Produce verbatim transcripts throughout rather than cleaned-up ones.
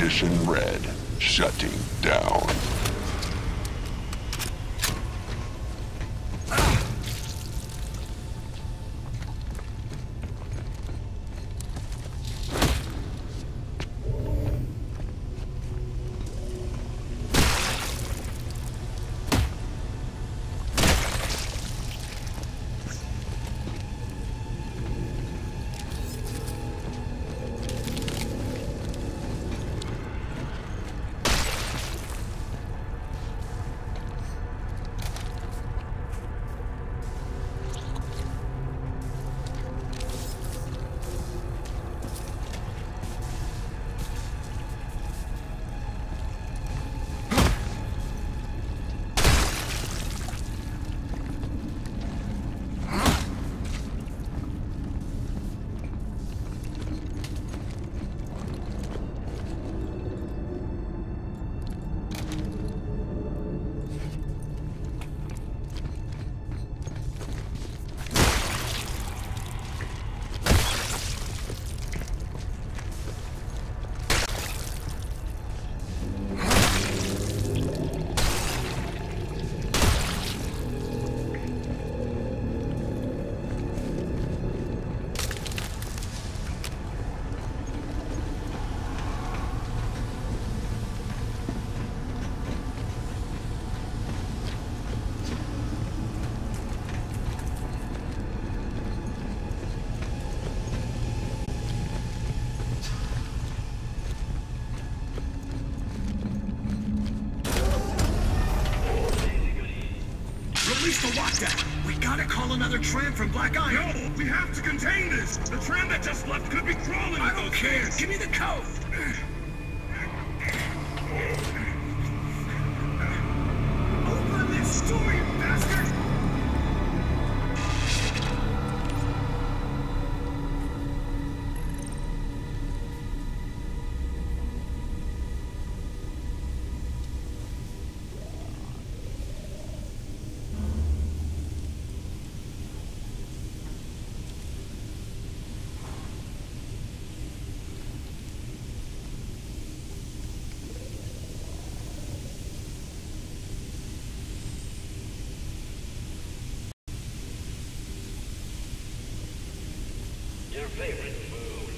Edition Red, shutting down. We gotta call another tram from Black Iron. No, we have to contain this. The tram that just left could be crawling. I don't care. Things. Give me the code. Open this door, you bastard! Favorite food.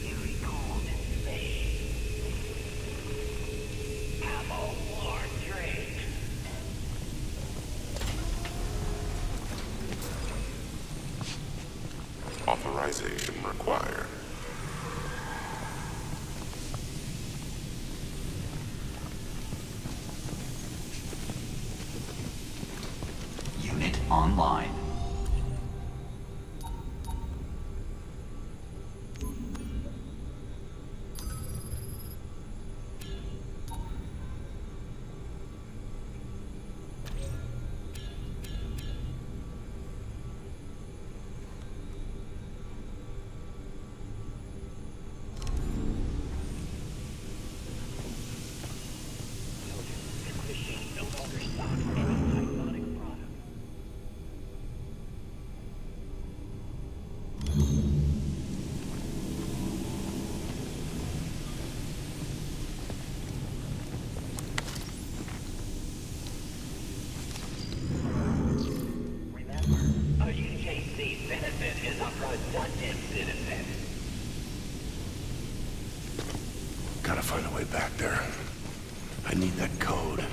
It is very cold in Spain. Have a warm drink. Authorization required. Online. Gotta find a way back there. I need that code.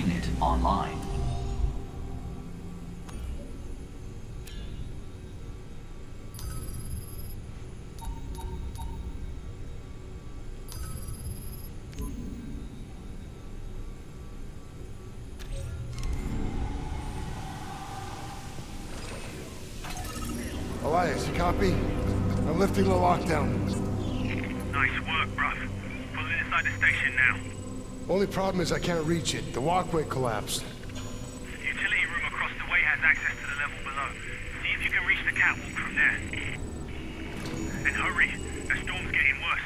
Unit online. Elias, you copy? I'm lifting the lockdown. Nice work, bruv. Pulling inside the station now. Only problem is I can't reach it. The walkway collapsed. The utility room across the way has access to the level below. See if you can reach the catwalk from there. And hurry, the storm's getting worse.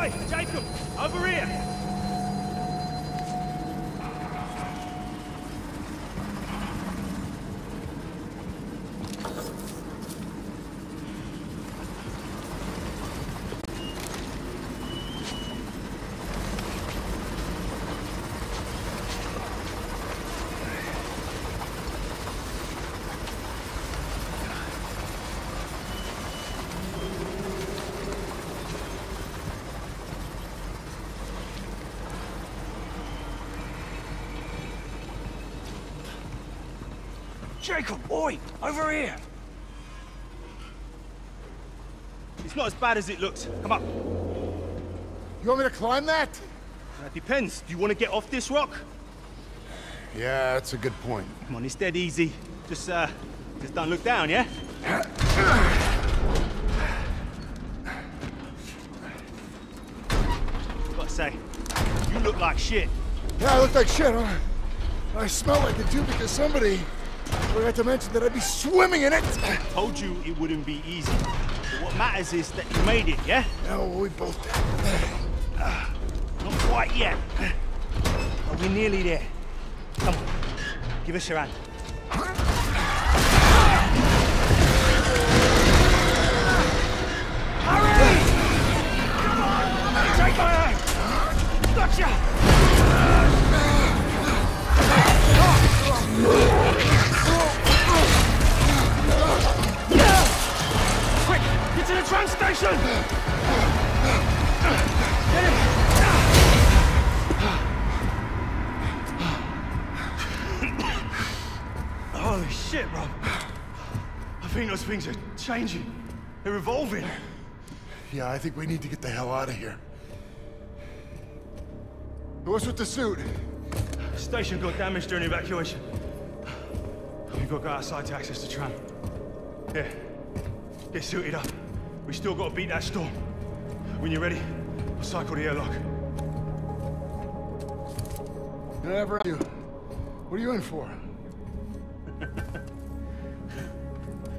Guys, Jacob, over here! Jacob, oi! Over here! It's not as bad as it looks. Come up. You want me to climb that? That depends. Do you want to get off this rock? Yeah, that's a good point. Come on, it's dead easy. Just, uh, just don't look down, yeah? I've got to say, you look like shit. Yeah, I look like shit, huh? I smell like it too because somebody... I forgot to mention that I'd be swimming in it! I told you it wouldn't be easy. But what matters is that you made it, yeah? No, we both did. Uh, not quite yet. But we're nearly there. Come on, give us your hand. Hurry! Come on! Take my hand! Gotcha! Get to the train station! Get him! Holy shit, Rob. I think those things are changing. They're revolving. Yeah, I think we need to get the hell out of here. What's with the suit? The station got damaged during the evacuation. We've got to go outside to access the tram. Here. Get suited up. We still gotta beat that storm. When you're ready, I'll cycle the airlock. Whatever I do, what are you in for?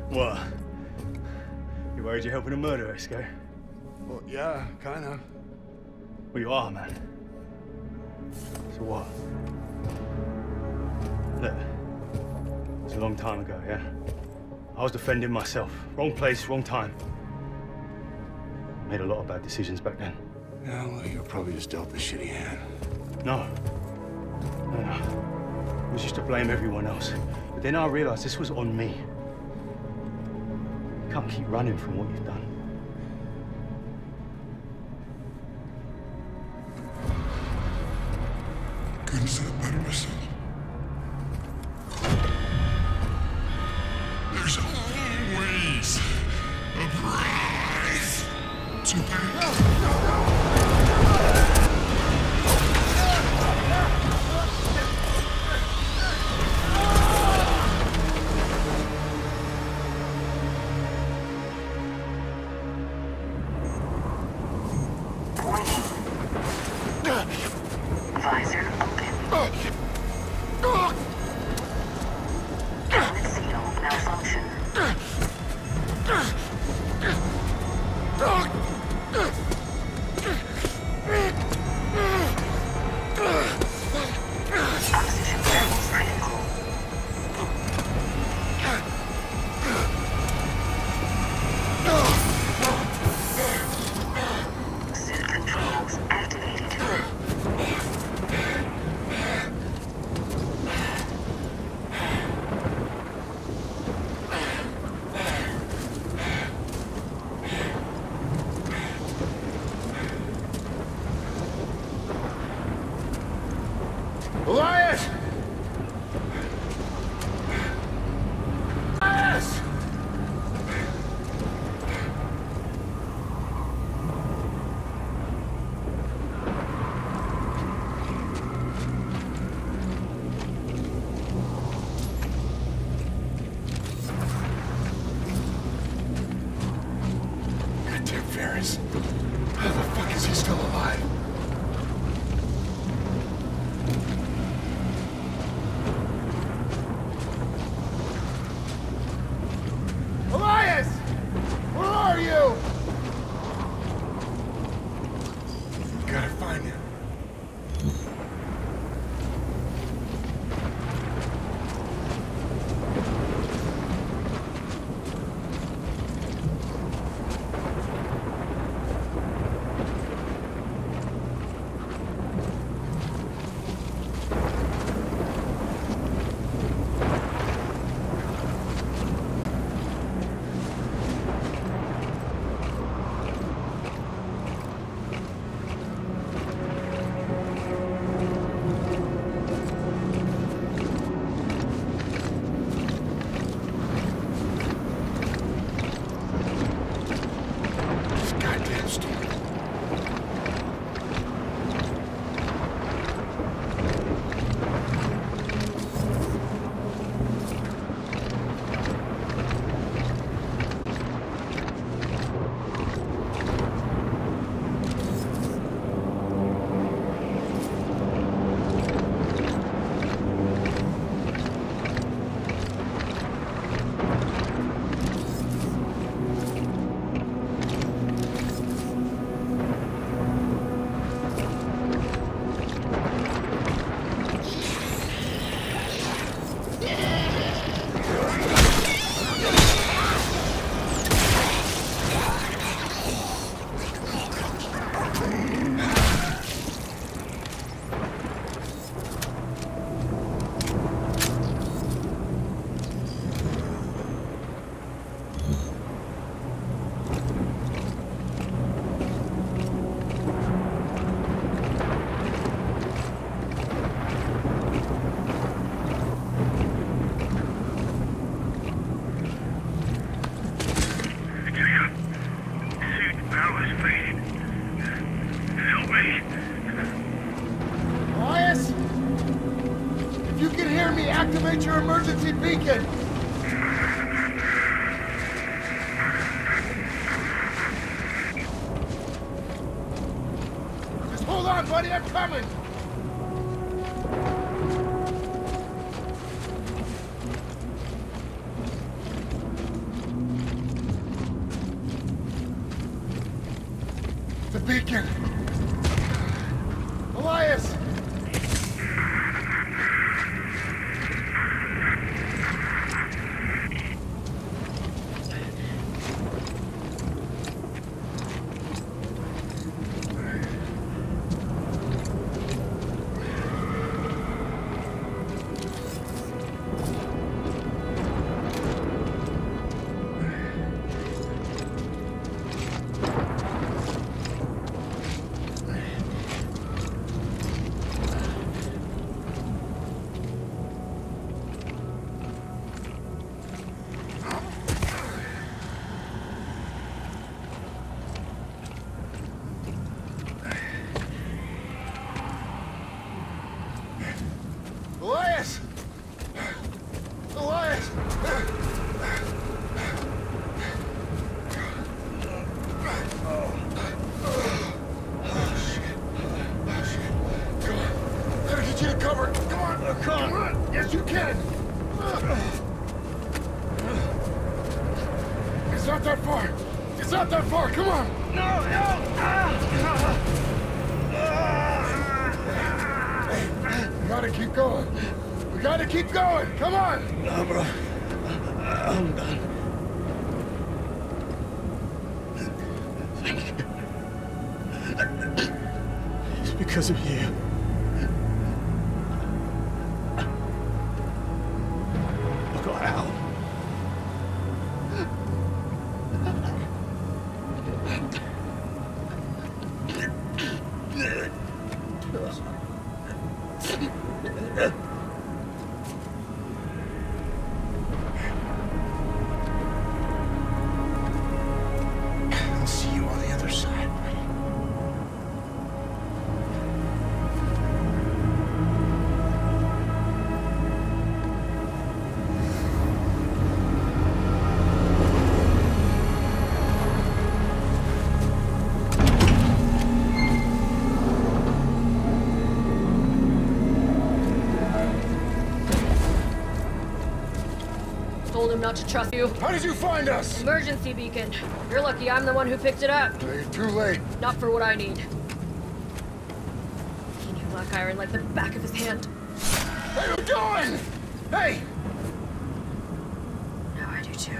What? You worried you're helping a murderer, Esco? Well, yeah, kinda. Well, you are, man. So what? Look, it's a long time ago, yeah? I was defending myself. Wrong place, wrong time. Made a lot of bad decisions back then. Yeah, well, you were probably just dealt the shitty hand. No. No, no. I was just to blame everyone else. But then I realized this was on me. You can't keep running from what you've done. Couldn't say it better myself. Gotta find him. Activate your emergency beacon! Just hold on, buddy, I'm coming! The beacon! Elias! It's not that far! It's not that far! Come on! No! No! Ah. We gotta keep going! We gotta keep going! Come on! No, bro. I'm done. Thank you. It's because of you. I got out. Told him not to trust you. How did you find us? Emergency beacon. You're lucky I'm the one who picked it up. You're too late. Not for what I need. Black Iron like the back of his hand. How you doing? Hey! Now I do too.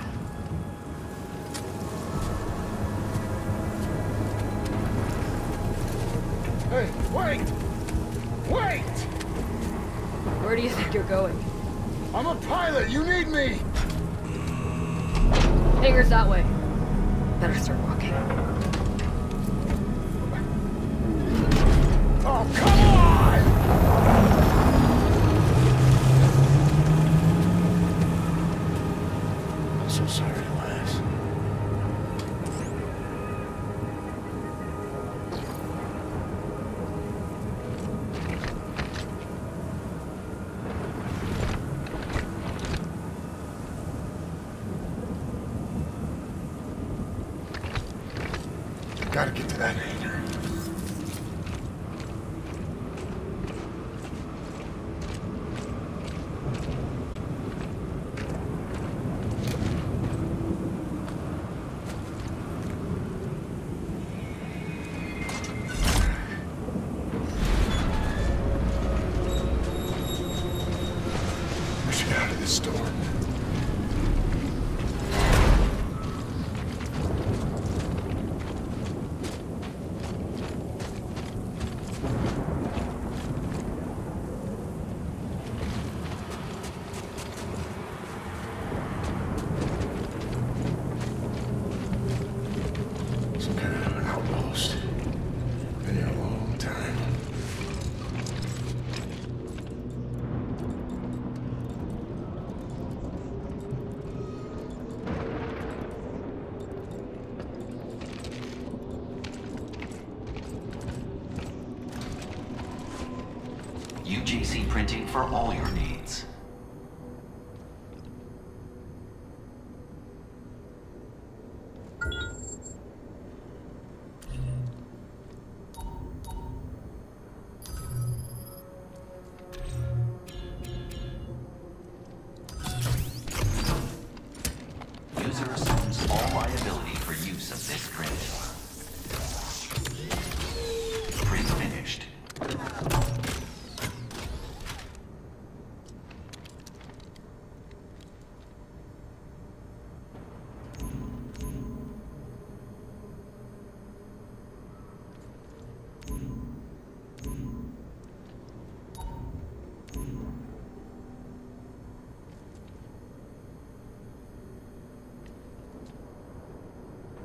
Hey, wait! Wait! Where do you think you're going? I'm a pilot! You need me! Hangar's that way. Better start walking. Oh, come on! I'm so sorry, Elias. Gotta get to that hangar. We should get out of this storm. U G C printing for all your needs. User assumes all liability for use of this print. Print finished.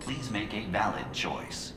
Please make a valid choice.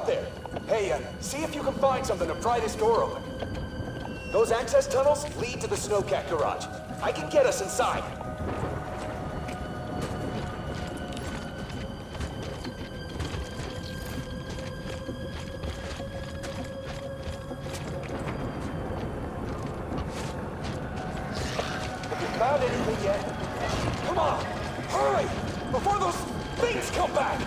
out there. Hey, uh, see if you can find something to pry this door open. Those access tunnels lead to the Snowcat garage. I can get us inside. Have you found anything yet? Come on! Hurry! Before those things come back!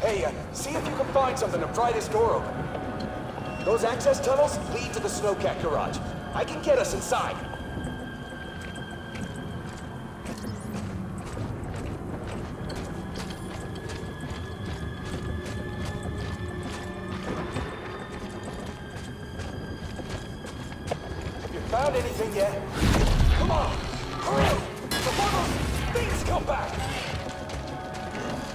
Hey, uh, see if you can find something to pry this door open. Those access tunnels lead to the Snowcat garage. I can get us inside. Have you found anything yet? Come on, hurry! Before those things come back! Come on.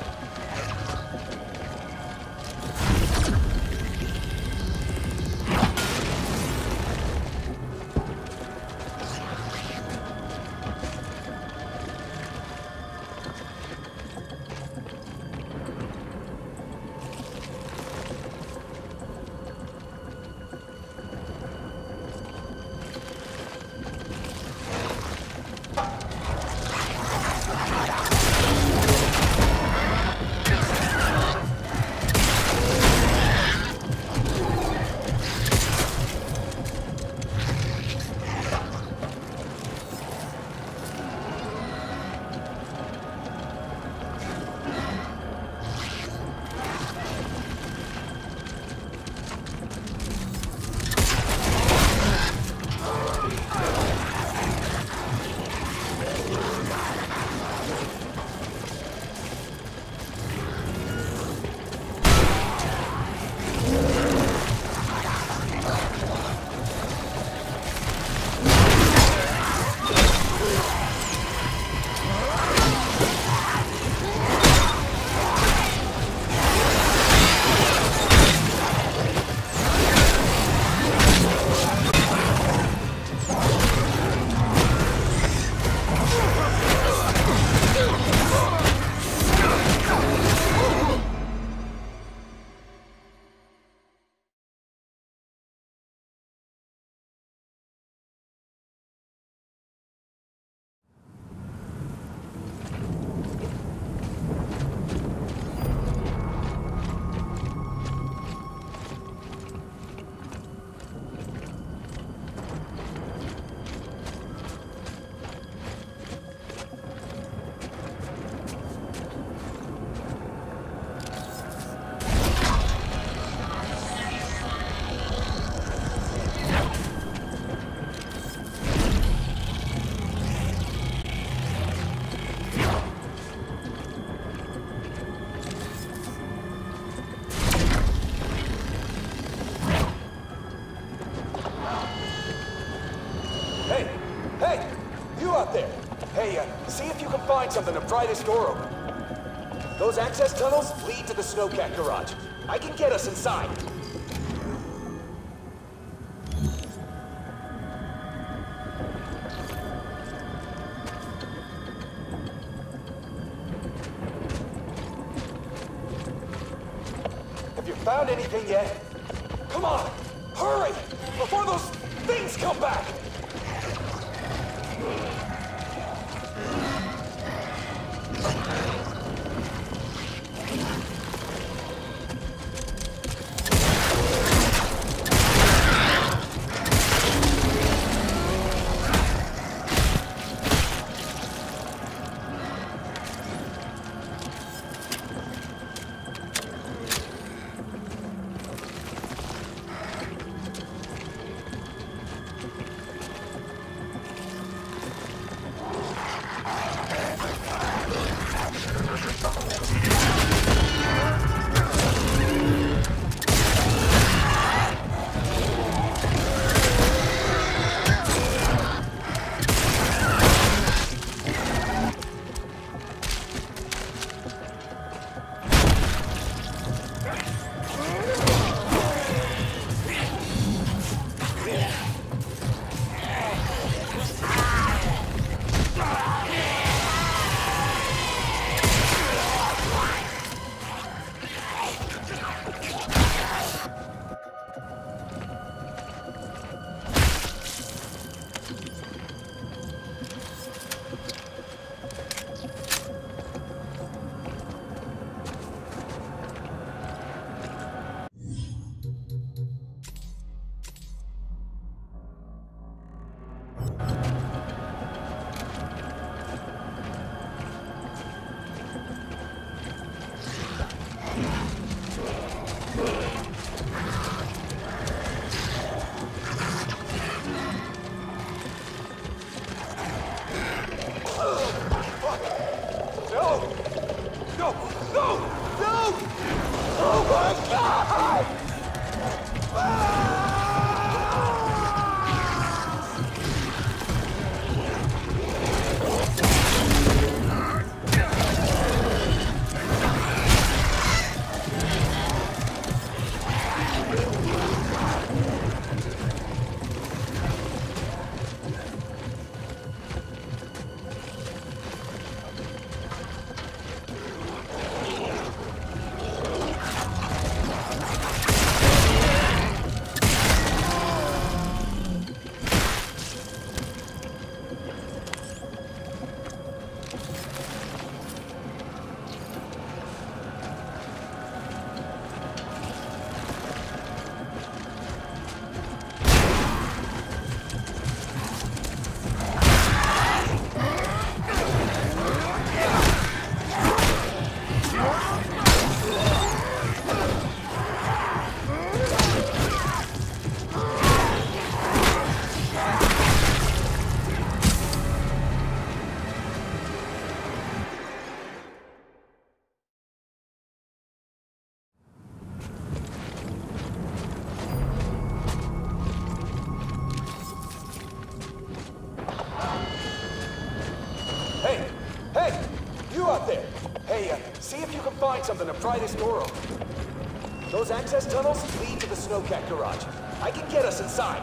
You out there! Hey, uh, see if you can find something to pry this door open. Those access tunnels lead to the Snowcat garage. I can get us inside. Have you found anything yet? Come on! Hurry! Before those things come back! Something to pry this door open. Those access tunnels lead to the Snowcat garage. I can get us inside.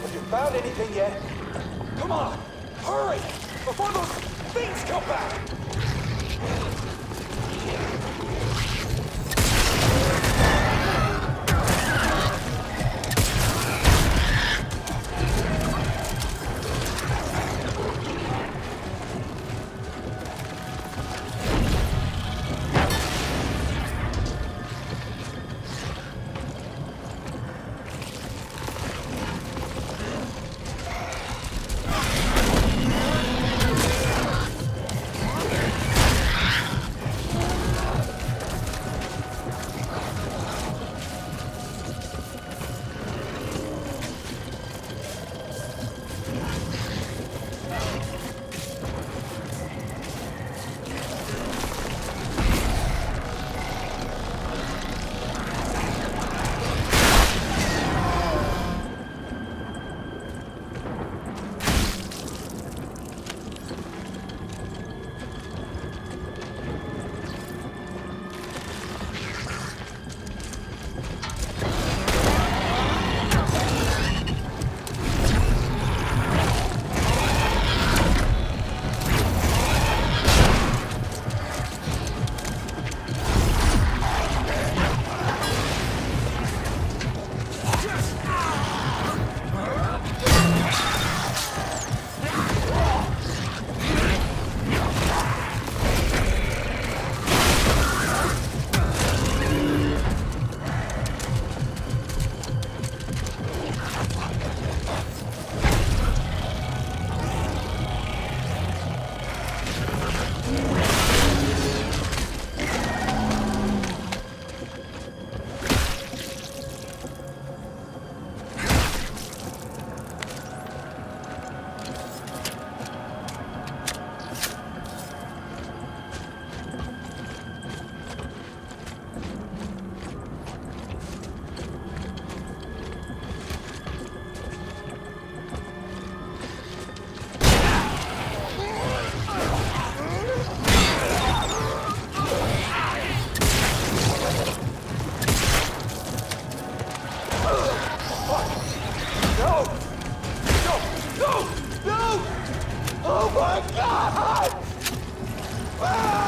Have you found anything yet? Come on, hurry! Before those things come back! Ah!